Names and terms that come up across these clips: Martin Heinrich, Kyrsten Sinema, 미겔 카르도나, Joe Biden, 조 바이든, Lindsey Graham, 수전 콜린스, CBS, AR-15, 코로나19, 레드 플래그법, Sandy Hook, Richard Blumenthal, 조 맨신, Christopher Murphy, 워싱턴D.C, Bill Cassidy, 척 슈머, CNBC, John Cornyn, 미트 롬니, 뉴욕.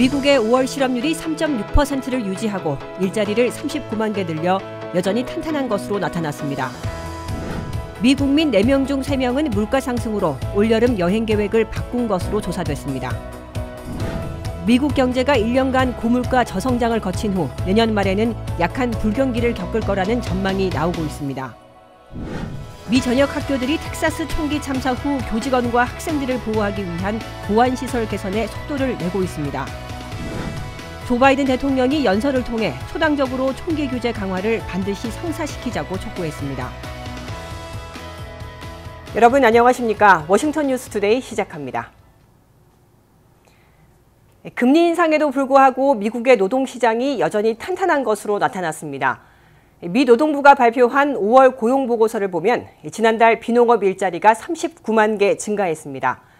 미국의 5월 실업률이 3.6%를 유지하고 일자리를 39만 개 늘려 여전히 탄탄한 것으로 나타났습니다. 미국 민 4명 중 3명은 물가 상승으로 올여름 여행 계획을 바꾼 것으로 조사됐습니다. 미국 경제가 1년간 고물가 저성장을 거친 후 내년 말에는 약한 불경기를 겪을 거라는 전망이 나오고 있습니다. 미 전역 학교들이 텍사스 총기 참사 후 교직원과 학생들을 보호하기 위한 보안시설 개선에 속도를 내고 있습니다. 조 바이든 대통령이 연설을 통해 초당적으로 총기 규제 강화를 반드시 성사시키자고 촉구했습니다. 여러분 안녕하십니까? 워싱턴 뉴스 투데이 시작합니다. 금리 인상에도 불구하고 미국의 노동시장이 여전히 탄탄한 것으로 나타났습니다. 미 노동부가 발표한 5월 고용보고서를 보면 지난달 비농업 일자리가 39만 개 증가했습니다.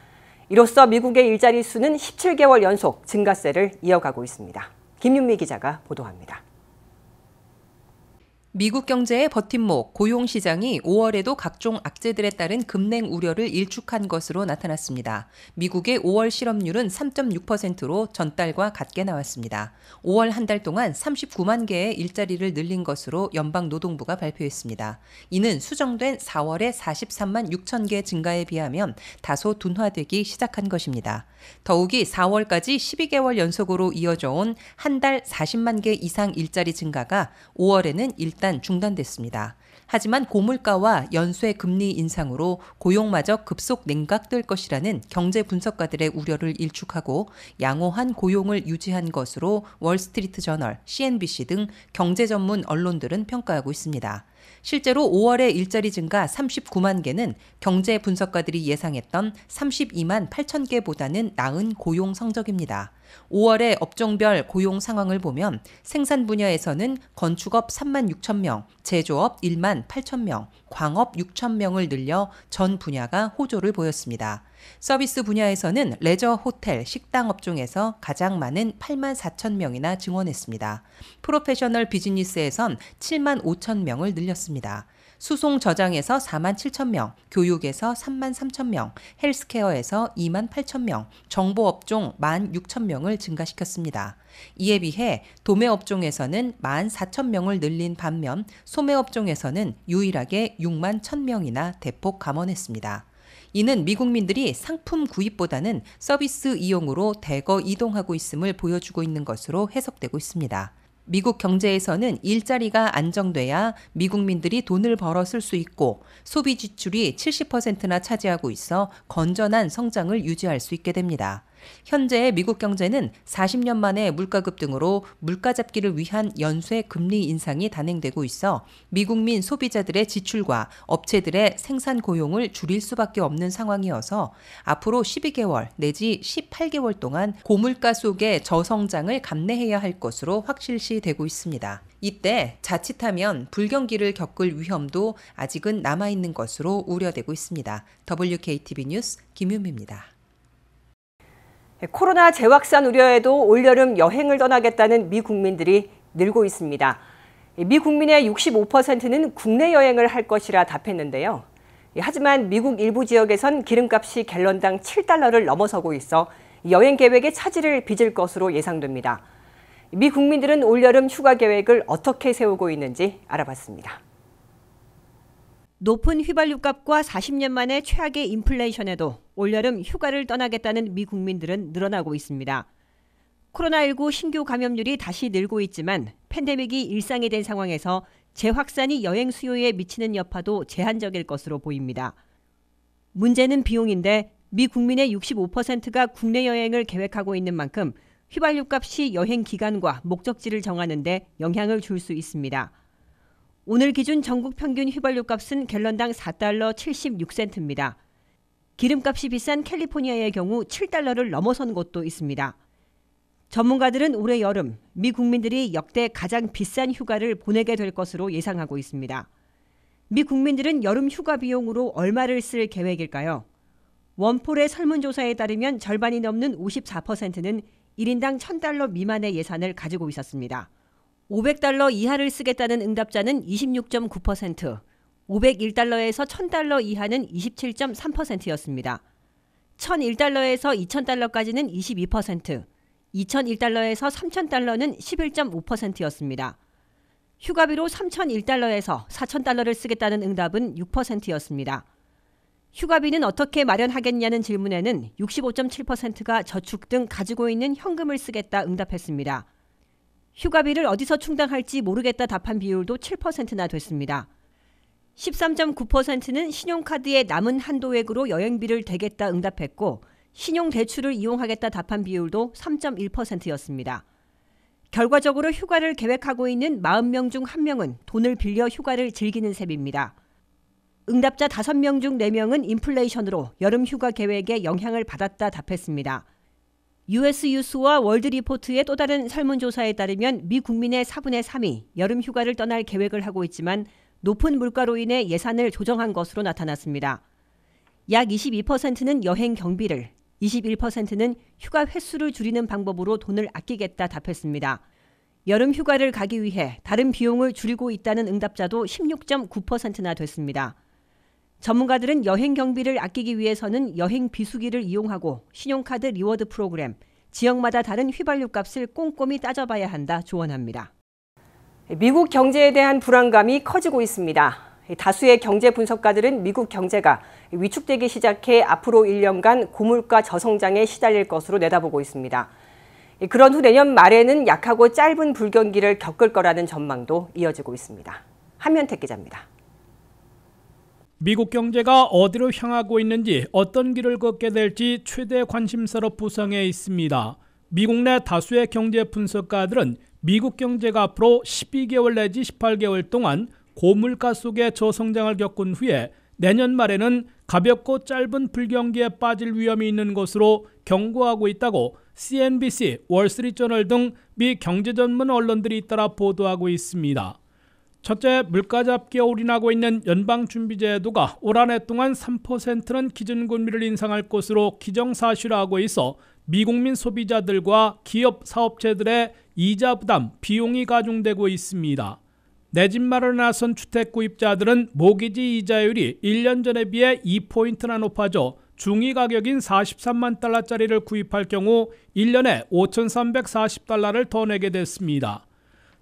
이로써 미국의 일자리 수는 17개월 연속 증가세를 이어가고 있습니다. 김윤미 기자가 보도합니다. 미국 경제의 버팀목 고용시장이 5월에도 각종 악재들에 따른 급냉 우려를 일축한 것으로 나타났습니다. 미국의 5월 실업률은 3.6%로 전달과 같게 나왔습니다. 5월 한 달 동안 39만 개의 일자리를 늘린 것으로 연방노동부가 발표했습니다. 이는 수정된 4월의 43만 6천 개 증가에 비하면 다소 둔화되기 시작한 것입니다. 더욱이 4월까지 12개월 연속으로 이어져 온 한 달 40만 개 이상 일자리 증가가 5월에는 일단 중단됐습니다. 하지만 고물가와 연쇄 금리 인상으로 고용마저 급속 냉각될 것이라는 경제 분석가들의 우려를 일축하고 양호한 고용을 유지한 것으로 월스트리트 저널, CNBC 등 경제 전문 언론들은 평가하고 있습니다. 실제로 5월의 일자리 증가 39만 개는 경제 분석가들이 예상했던 32만 8천 개보다는 나은 고용 성적입니다. 5월의 업종별 고용 상황을 보면 생산 분야에서는 건축업 3만 6천 명, 제조업 1만 8천 명, 광업 6천 명을 늘려 전 분야가 호조를 보였습니다. 서비스 분야에서는 레저, 호텔, 식당 업종에서 가장 많은 8만 4천 명이나 증원했습니다. 프로페셔널 비즈니스에선 7만 5천 명을 늘렸습니다. 수송 저장에서 4만 7천 명, 교육에서 3만 3천 명, 헬스케어에서 2만 8천 명, 정보업종 1만 6천 명을 증가시켰습니다. 이에 비해 도매업종에서는 1만 4천 명을 늘린 반면 소매업종에서는 유일하게 6만 1천 명이나 대폭 감원했습니다. 이는 미국민들이 상품 구입보다는 서비스 이용으로 대거 이동하고 있음을 보여주고 있는 것으로 해석되고 있습니다. 미국 경제에서는 일자리가 안정돼야 미국민들이 돈을 벌어 쓸 수 있고 소비 지출이 70%나 차지하고 있어 건전한 성장을 유지할 수 있게 됩니다. 현재의 미국 경제는 40년 만에 물가 급등으로 물가 잡기를 위한 연쇄 금리 인상이 단행되고 있어 미국민 소비자들의 지출과 업체들의 생산 고용을 줄일 수밖에 없는 상황이어서 앞으로 12개월 내지 18개월 동안 고물가 속의 저성장을 감내해야 할 것으로 확실시 되고 있습니다. 이때 자칫하면 불경기를 겪을 위험도 아직은 남아있는 것으로 우려되고 있습니다. WKTV 뉴스 김윤미입니다. 코로나 재확산 우려에도 올여름 여행을 떠나겠다는 미 국민들이 늘고 있습니다. 미 국민의 65%는 국내 여행을 할 것이라 답했는데요. 하지만 미국 일부 지역에선 기름값이 갤런당 7달러를 넘어서고 있어 여행 계획에 차질을 빚을 것으로 예상됩니다. 미 국민들은 올여름 휴가 계획을 어떻게 세우고 있는지 알아봤습니다. 높은 휘발유값과 40년 만에 최악의 인플레이션에도 올여름 휴가를 떠나겠다는 미 국민들은 늘어나고 있습니다. 코로나19 신규 감염률이 다시 늘고 있지만 팬데믹이 일상이 된 상황에서 재확산이 여행 수요에 미치는 여파도 제한적일 것으로 보입니다. 문제는 비용인데 미 국민의 65%가 국내 여행을 계획하고 있는 만큼 휘발유값이 여행 기간과 목적지를 정하는 데 영향을 줄 수 있습니다. 오늘 기준 전국 평균 휘발유 값은 갤런당 4달러 76센트입니다. 기름값이 비싼 캘리포니아의 경우 7달러를 넘어선 곳도 있습니다. 전문가들은 올해 여름 미 국민들이 역대 가장 비싼 휴가를 보내게 될 것으로 예상하고 있습니다. 미 국민들은 여름 휴가 비용으로 얼마를 쓸 계획일까요? 원폴의 설문조사에 따르면 절반이 넘는 54%는 1인당 1,000달러 미만의 예산을 가지고 있었습니다. 500달러 이하를 쓰겠다는 응답자는 26.9%, 501달러에서 1,000달러 이하는 27.3%였습니다. 1,001달러에서 2,000달러까지는 22%, $2,001에서 $3,000는 11.5%였습니다. 휴가비로 $3,001에서 $4,000를 쓰겠다는 응답은 6%였습니다. 휴가비는 어떻게 마련하겠냐는 질문에는 65.7%가 저축 등 가지고 있는 현금을 쓰겠다 응답했습니다. 휴가비를 어디서 충당할지 모르겠다 답한 비율도 7%나 됐습니다. 13.9%는 신용카드의 남은 한도액으로 여행비를 대겠다 응답했고 신용대출을 이용하겠다 답한 비율도 3.1%였습니다. 결과적으로 휴가를 계획하고 있는 40명 중 1명은 돈을 빌려 휴가를 즐기는 셈입니다. 응답자 5명 중 4명은 인플레이션으로 여름 휴가 계획에 영향을 받았다 답했습니다. US 뉴스와 월드리포트의 또 다른 설문조사에 따르면 미 국민의 4분의 3이 여름 휴가를 떠날 계획을 하고 있지만 높은 물가로 인해 예산을 조정한 것으로 나타났습니다. 약 22%는 여행 경비를, 21%는 휴가 횟수를 줄이는 방법으로 돈을 아끼겠다 답했습니다. 여름 휴가를 가기 위해 다른 비용을 줄이고 있다는 응답자도 16.9%나 됐습니다. 전문가들은 여행 경비를 아끼기 위해서는 여행 비수기를 이용하고 신용카드 리워드 프로그램, 지역마다 다른 휘발유 값을 꼼꼼히 따져봐야 한다 조언합니다. 미국 경제에 대한 불안감이 커지고 있습니다. 다수의 경제 분석가들은 미국 경제가 위축되기 시작해 앞으로 1년간 고물가 저성장에 시달릴 것으로 내다보고 있습니다. 그런 후 내년 말에는 약하고 짧은 불경기를 겪을 거라는 전망도 이어지고 있습니다. 한면택 기자입니다. 미국 경제가 어디로 향하고 있는지 어떤 길을 걷게 될지 최대 관심사로 부상해 있습니다. 미국 내 다수의 경제 분석가들은 미국 경제가 앞으로 12개월 내지 18개월 동안 고물가 속에 저성장을 겪은 후에 내년 말에는 가볍고 짧은 불경기에 빠질 위험이 있는 것으로 경고하고 있다고 CNBC, 월스트리트저널 등 미 경제 전문 언론들이 잇따라 보도하고 있습니다. 첫째, 물가 잡기에 올인하고 있는 연방준비제도가 올 한 해 동안 3%는 기준금리를 인상할 것으로 기정사실화하고 있어 미국민 소비자들과 기업, 사업체들의 이자 부담, 비용이 가중되고 있습니다. 내 집 마련에 나선 주택구입자들은 모기지 이자율이 1년 전에 비해 2포인트나 높아져 중위 가격인 $430,000짜리를 구입할 경우 1년에 $5,340를 더 내게 됐습니다.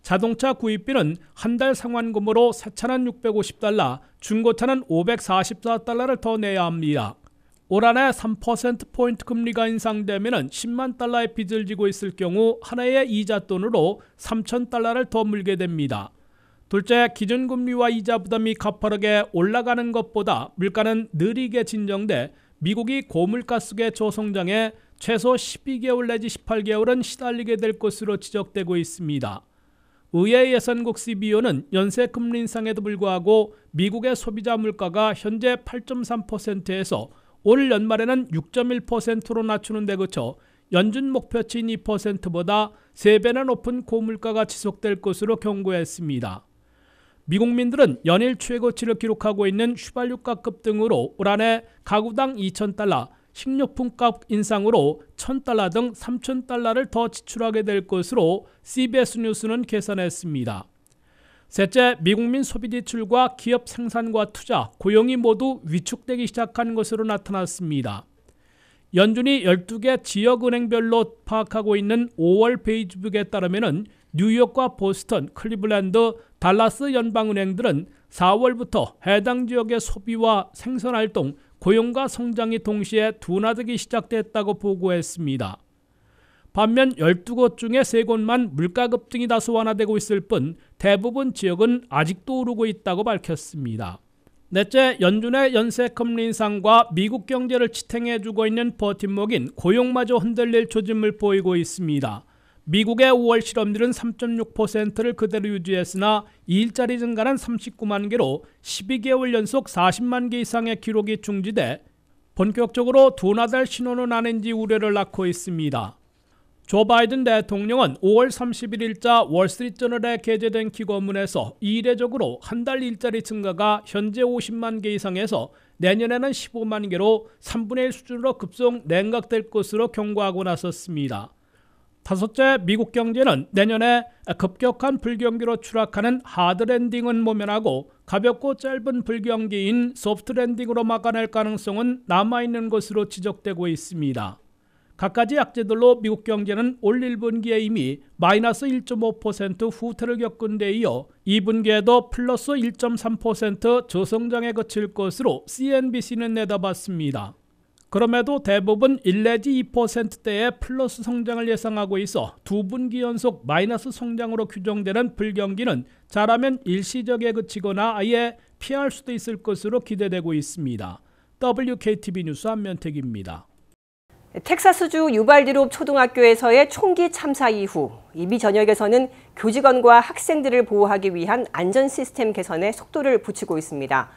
자동차 구입비는 한 달 상환금으로 새 차는 $650, 중고차는 $544를 더 내야 합니다. 올 한 해 3%포인트 금리가 인상되면 $100,000의 빚을 지고 있을 경우 한 해에 이자돈으로 $3,000를 더 물게 됩니다. 둘째, 기준금리와 이자 부담이 가파르게 올라가는 것보다 물가는 느리게 진정돼 미국이 고물가 속의 저성장에 최소 12개월 내지 18개월은 시달리게 될 것으로 지적되고 있습니다. 의회 예산국 CBO는 연쇄금리 인상에도 불구하고 미국의 소비자 물가가 현재 8.3%에서 올 연말에는 6.1%로 낮추는 데 그쳐 연준 목표치인 2%보다 3배나 높은 고물가가 지속될 것으로 경고했습니다. 미국민들은 연일 최고치를 기록하고 있는 휘발유값 등으로 올 한 해 가구당 $2,000, 식료품값 인상으로 $1,000 등 $3,000를 더 지출하게 될 것으로 CBS 뉴스는 계산했습니다. 셋째, 미국민 소비지출과 기업 생산과 투자, 고용이 모두 위축되기 시작한 것으로 나타났습니다. 연준이 12개 지역은행별로 파악하고 있는 5월 베이지북에 따르면 뉴욕과 보스턴, 클리블랜드, 달라스 연방은행들은 4월부터 해당 지역의 소비와 생산활동, 고용과 성장이 동시에 둔화되기 시작됐다고 보고했습니다. 반면 12곳 중에 3곳만 물가 급등이 다소 완화되고 있을 뿐 대부분 지역은 아직도 오르고 있다고 밝혔습니다. 넷째, 연준의 연쇄금리 인상과 미국 경제를 지탱해주고 있는 버팀목인 고용마저 흔들릴 조짐을 보이고 있습니다. 미국의 5월 실업률은 3.6%를 그대로 유지했으나 일자리 증가는 39만 개로 12개월 연속 40만 개 이상의 기록이 중지돼 본격적으로 둔화될 신호는 아닌지 우려를 낳고 있습니다. 조 바이든 대통령은 5월 30일 일자 월스트리트저널에 게재된 기고문에서 이례적으로 한 달 일자리 증가가 현재 50만 개 이상에서 내년에는 15만 개로 3분의 1 수준으로 급속 냉각될 것으로 경고하고 나섰습니다. 다섯째, 미국 경제는 내년에 급격한 불경기로 추락하는 하드랜딩은 모면하고 가볍고 짧은 불경기인 소프트랜딩으로 막아낼 가능성은 남아있는 것으로 지적되고 있습니다. 갖가지 약재들로 미국 경제는 올 1분기에 이미 마이너스 1.5% 후퇴를 겪은 데 이어 2분기에도 플러스 1.3% 저성장에 그칠 것으로 CNBC는 내다봤습니다. 그럼에도 대부분 1 내지 2%대의 플러스 성장을 예상하고 있어 2분기 연속 마이너스 성장으로 규정되는 불경기는 잘하면 일시적에 그치거나 아예 피할 수도 있을 것으로 기대되고 있습니다. WKTV 뉴스 한면택입니다. 텍사스주 유발디롭 초등학교에서의 총기 참사 이후 미 전역에서는 교직원과 학생들을 보호하기 위한 안전 시스템 개선에 속도를 붙이고 있습니다.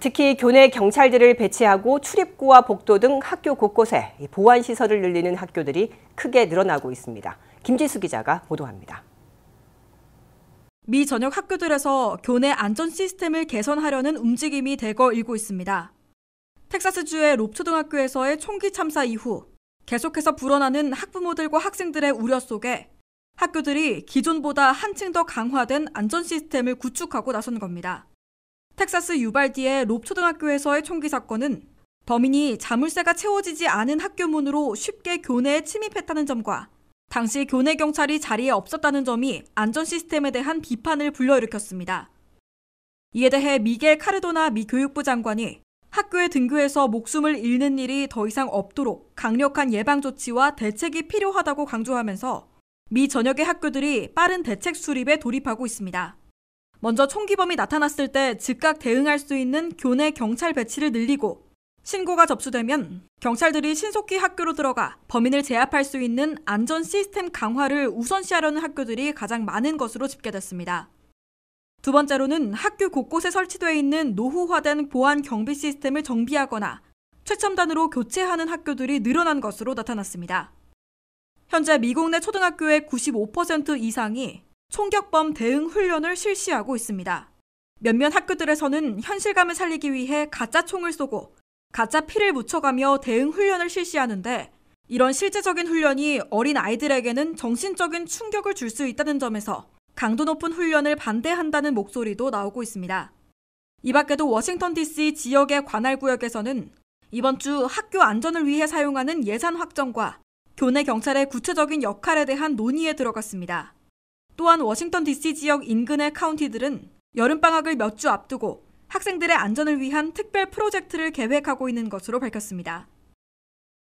특히 교내 경찰들을 배치하고 출입구와 복도 등 학교 곳곳에 보안시설을 늘리는 학교들이 크게 늘어나고 있습니다. 김지수 기자가 보도합니다. 미 전역 학교들에서 교내 안전 시스템을 개선하려는 움직임이 대거 일고 있습니다. 텍사스주의 롭 초등학교에서의 총기 참사 이후 계속해서 불어나는 학부모들과 학생들의 우려 속에 학교들이 기존보다 한층 더 강화된 안전 시스템을 구축하고 나선 겁니다. 텍사스 유발디의 롭 초등학교에서의 총기 사건은 범인이 자물쇠가 채워지지 않은 학교 문으로 쉽게 교내에 침입했다는 점과 당시 교내 경찰이 자리에 없었다는 점이 안전 시스템에 대한 비판을 불러일으켰습니다. 이에 대해 미겔 카르도나 미 교육부 장관이 학교에 등교해서 목숨을 잃는 일이 더 이상 없도록 강력한 예방 조치와 대책이 필요하다고 강조하면서 미 전역의 학교들이 빠른 대책 수립에 돌입하고 있습니다. 먼저 총기범이 나타났을 때 즉각 대응할 수 있는 교내 경찰 배치를 늘리고 신고가 접수되면 경찰들이 신속히 학교로 들어가 범인을 제압할 수 있는 안전 시스템 강화를 우선시하려는 학교들이 가장 많은 것으로 집계됐습니다. 두 번째로는 학교 곳곳에 설치돼 있는 노후화된 보안 경비 시스템을 정비하거나 최첨단으로 교체하는 학교들이 늘어난 것으로 나타났습니다. 현재 미국 내 초등학교의 95% 이상이 총격범 대응 훈련을 실시하고 있습니다. 몇몇 학교들에서는 현실감을 살리기 위해 가짜 총을 쏘고 가짜 피를 묻혀가며 대응 훈련을 실시하는데 이런 실제적인 훈련이 어린 아이들에게는 정신적인 충격을 줄 수 있다는 점에서 강도 높은 훈련을 반대한다는 목소리도 나오고 있습니다. 이 밖에도 워싱턴 DC 지역의 관할 구역에서는 이번 주 학교 안전을 위해 사용하는 예산 확정과 교내 경찰의 구체적인 역할에 대한 논의에 들어갔습니다. 또한 워싱턴 DC 지역 인근의 카운티들은 여름방학을 몇 주 앞두고 학생들의 안전을 위한 특별 프로젝트를 계획하고 있는 것으로 밝혔습니다.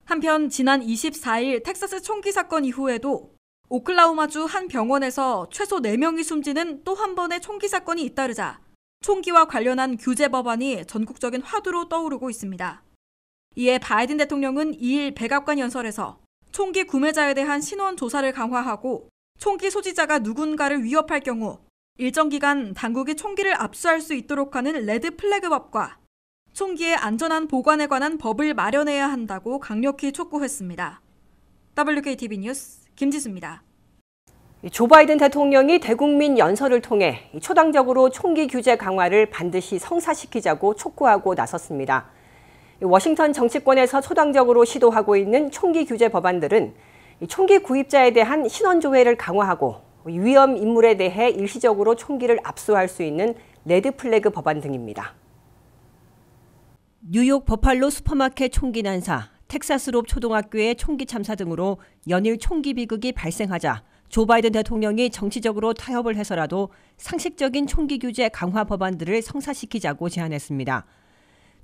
한편 지난 24일 텍사스 총기 사건 이후에도 오클라호마주 한 병원에서 최소 4명이 숨지는 또 한 번의 총기 사건이 잇따르자 총기와 관련한 규제 법안이 전국적인 화두로 떠오르고 있습니다. 이에 바이든 대통령은 2일 백악관 연설에서 총기 구매자에 대한 신원 조사를 강화하고 총기 소지자가 누군가를 위협할 경우 일정 기간 당국이 총기를 압수할 수 있도록 하는 레드 플래그법과 총기의 안전한 보관에 관한 법을 마련해야 한다고 강력히 촉구했습니다. WKTV 뉴스 김지수입니다. 조 바이든 대통령이 대국민 연설을 통해 초당적으로 총기 규제 강화를 반드시 성사시키자고 촉구하고 나섰습니다. 워싱턴 정치권에서 초당적으로 시도하고 있는 총기 규제 법안들은 총기 구입자에 대한 신원 조회를 강화하고 위험 인물에 대해 일시적으로 총기를 압수할 수 있는 레드 플래그 법안 등입니다. 뉴욕 버팔로 슈퍼마켓 총기 난사, 텍사스롭 초등학교의 총기 참사 등으로 연일 총기 비극이 발생하자 조 바이든 대통령이 정치적으로 타협을 해서라도 상식적인 총기 규제 강화 법안들을 성사시키자고 제안했습니다.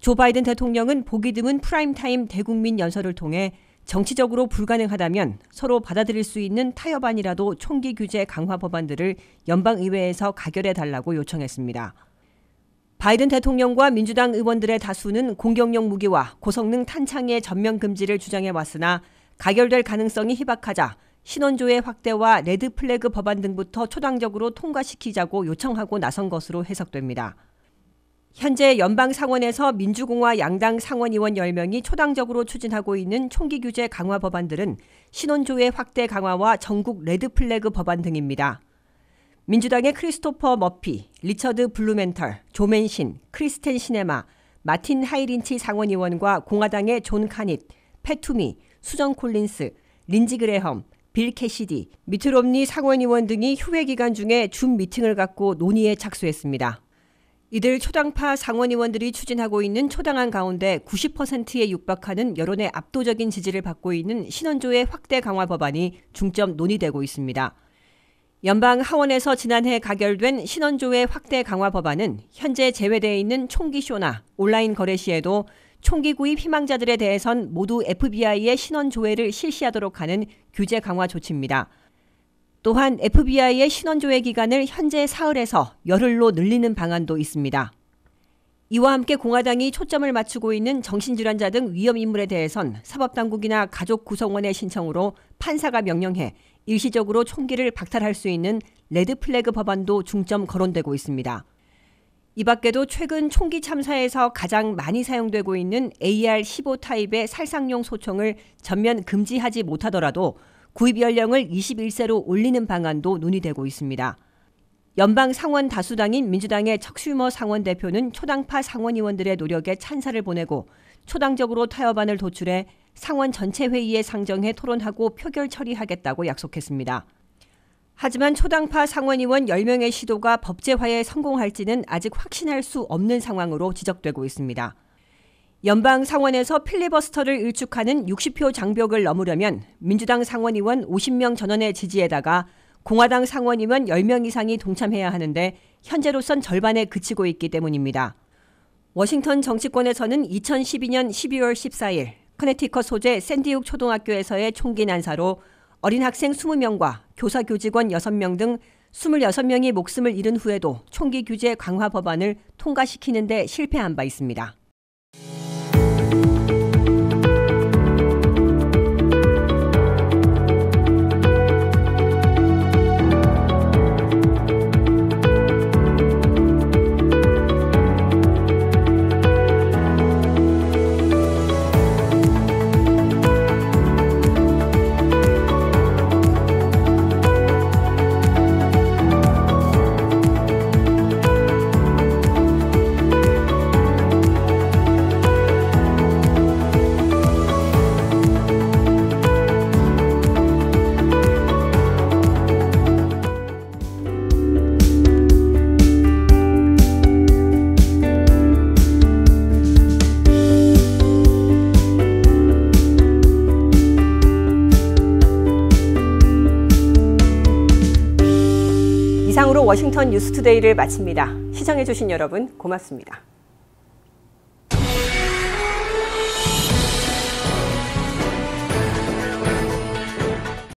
조 바이든 대통령은 보기 드문 프라임타임 대국민 연설을 통해 정치적으로 불가능하다면 서로 받아들일 수 있는 타협안이라도 총기 규제 강화 법안들을 연방의회에서 가결해달라고 요청했습니다. 바이든 대통령과 민주당 의원들의 다수는 공격용 무기와 고성능 탄창의 전면 금지를 주장해왔으나 가결될 가능성이 희박하자 신원조회 확대와 레드 플래그 법안 등부터 초당적으로 통과시키자고 요청하고 나선 것으로 해석됩니다. 현재 연방 상원에서 민주공화 양당 상원의원 10명이 초당적으로 추진하고 있는 총기 규제 강화 법안들은 신원조회 확대 강화와 전국 레드플래그 법안 등입니다. 민주당의 크리스토퍼 머피, 리처드 블루멘털, 조 맨신, 크리스텐 시네마, 마틴 하이린치 상원의원과 공화당의 존 카닛, 패투미, 수전 콜린스, 린지 그레엄, 빌 캐시디, 미트 롬니 상원의원 등이 휴회 기간 중에 줌 미팅을 갖고 논의에 착수했습니다. 이들 초당파 상원의원들이 추진하고 있는 초당안 가운데 90%에 육박하는 여론의 압도적인 지지를 받고 있는 신원조의 확대 강화 법안이 중점 논의되고 있습니다. 연방 하원에서 지난해 가결된 신원조의 확대 강화 법안은 현재 제외되어 있는 총기쇼나 온라인 거래 시에도 총기 구입 희망자들에 대해선 모두 FBI의 신원 조회를 실시하도록 하는 규제 강화 조치입니다. 또한 FBI의 신원 조회 기간을 현재 사흘에서 열흘로 늘리는 방안도 있습니다. 이와 함께 공화당이 초점을 맞추고 있는 정신질환자 등 위험인물에 대해선 사법당국이나 가족 구성원의 신청으로 판사가 명령해 일시적으로 총기를 박탈할 수 있는 레드 플래그 법안도 중점 거론되고 있습니다. 이 밖에도 최근 총기 참사에서 가장 많이 사용되고 있는 AR-15 타입의 살상용 소총을 전면 금지하지 못하더라도 구입 연령을 21세로 올리는 방안도 논의되고 있습니다. 연방 상원 다수당인 민주당의 척 슈머 상원 대표는 초당파 상원의원들의 노력에 찬사를 보내고 초당적으로 타협안을 도출해 상원 전체 회의에 상정해 토론하고 표결 처리하겠다고 약속했습니다. 하지만 초당파 상원의원 10명의 시도가 법제화에 성공할지는 아직 확신할 수 없는 상황으로 지적되고 있습니다. 연방 상원에서 필리버스터를 일축하는 60표 장벽을 넘으려면 민주당 상원의원 50명 전원의 지지에다가 공화당 상원의원 10명 이상이 동참해야 하는데 현재로선 절반에 그치고 있기 때문입니다. 워싱턴 정치권에서는 2012년 12월 14일 커네티컷 소재 샌디훅 초등학교에서의 총기 난사로 어린 학생 20명과 교사 교직원 6명 등 26명이 목숨을 잃은 후에도 총기 규제 강화 법안을 통과시키는 데 실패한 바 있습니다. 워싱턴 뉴스투데이를 마칩니다. 시청해주신 여러분 고맙습니다.